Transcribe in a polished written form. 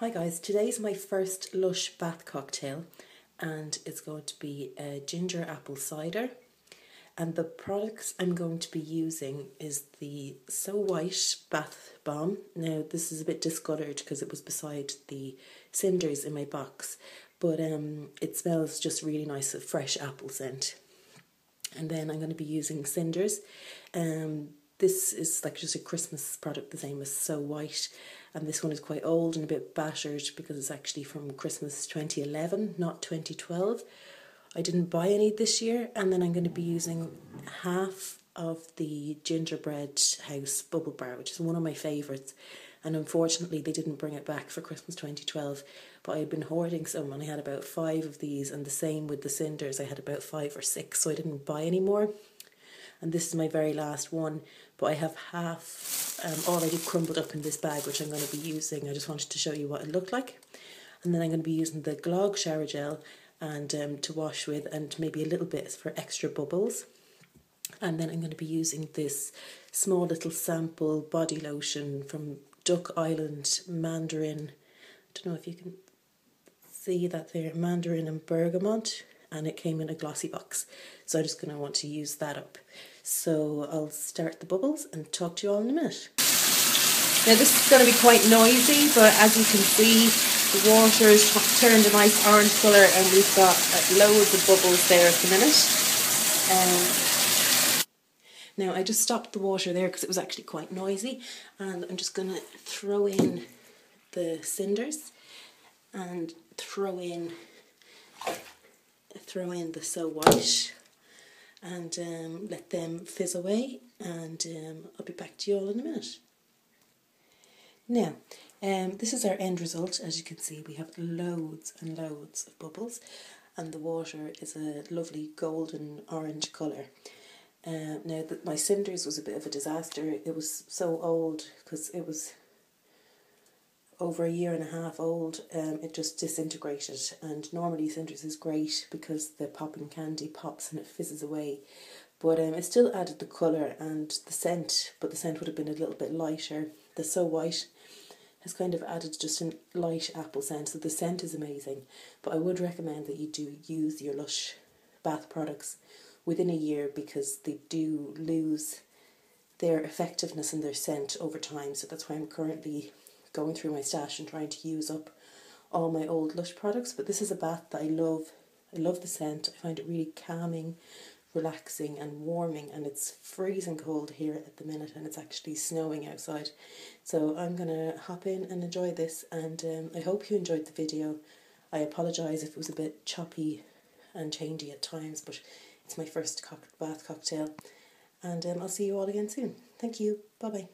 Hi guys, today's my first Lush bath cocktail and it's going to be a ginger apple cider, and the products I'm going to be using is the So White Bath Balm. Now this is a bit discoloured because it was beside the Cinders in my box, but it smells just really nice, a fresh apple scent. And then I'm going to be using Cinders. This is like just a Christmas product, the same as So White, and this one is quite old and a bit battered because it's actually from Christmas 2011, not 2012. I didn't buy any this year. And then I'm going to be using half of the Gingerbread House Bubble Bar, which is one of my favourites, and unfortunately they didn't bring it back for Christmas 2012, but I had been hoarding some and I had about 5 of these, and the same with the Cinders, I had about 5 or 6, so I didn't buy any more. And this is my very last one, but I have half already crumbled up in this bag, which I'm going to be using. I just wanted to show you what it looked like. And then I'm going to be using the Glog Shower Gel and to wash with, and maybe a little bit for extra bubbles. And then I'm going to be using this small little sample body lotion from Duck Island Mandarin. I don't know if you can see that there, Mandarin and Bergamot. And it came in a glossy box, so I'm just going to want to use that up. So I'll start the bubbles and talk to you all in a minute. Now this is going to be quite noisy, but as you can see the water has turned a nice orange colour and we've got loads of bubbles there at the minute. Now I just stopped the water there because it was actually quite noisy, and I'm just going to throw in the Cinders and throw in the So White and let them fizz away, and I'll be back to you all in a minute. Now this is our end result. As you can see, we have loads and loads of bubbles and the water is a lovely golden orange colour. Now that my Cinders was a bit of a disaster, it was so old because it was over a year and a half old, it just disintegrated, and normally Cinders is great because the popping candy pops and it fizzes away, but it still added the colour and the scent, but the scent would have been a little bit lighter. The So White has kind of added just a light apple scent, so the scent is amazing, but I would recommend that you do use your Lush bath products within a year because they do lose their effectiveness and their scent over time, so that's why I'm currently going through my stash and trying to use up all my old Lush products. But this is a bath that I love. I love the scent. I find it really calming, relaxing and warming, and it's freezing cold here at the minute and it's actually snowing outside. So I'm gonna hop in and enjoy this, and I hope you enjoyed the video. I apologise if it was a bit choppy and changey at times, but it's my first bath cocktail, and I'll see you all again soon. Thank you, bye bye.